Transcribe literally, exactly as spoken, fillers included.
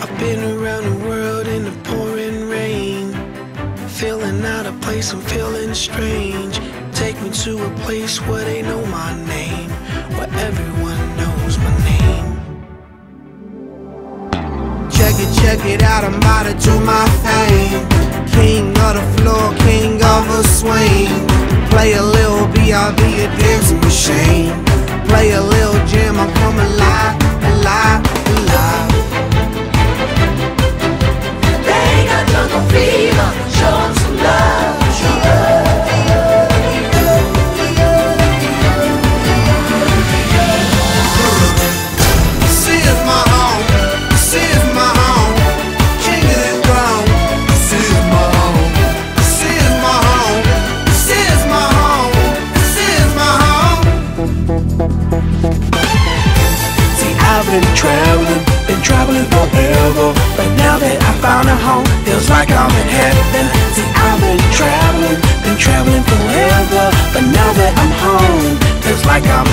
I've been around the world in the pouring rain, feeling out of place, I'm feeling strange. Take me to a place where they know my name, where everyone knows my name. Check it, check it out, I'm about to do my thing. King of the floor, king of a swing. Play a little B R B, a dancing machine. Play a little jam, I'm coming live, alive, alive. They got jungle fever, show them some love. Been traveling, been traveling forever, but now that I found a home, feels like I'm in heaven. See, I've been traveling, been traveling forever, but now that I'm home, feels like I'm